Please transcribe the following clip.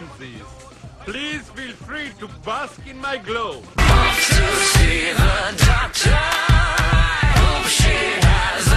dances. Please feel free to bask in my glow. Want to see the doctor? I hope she has a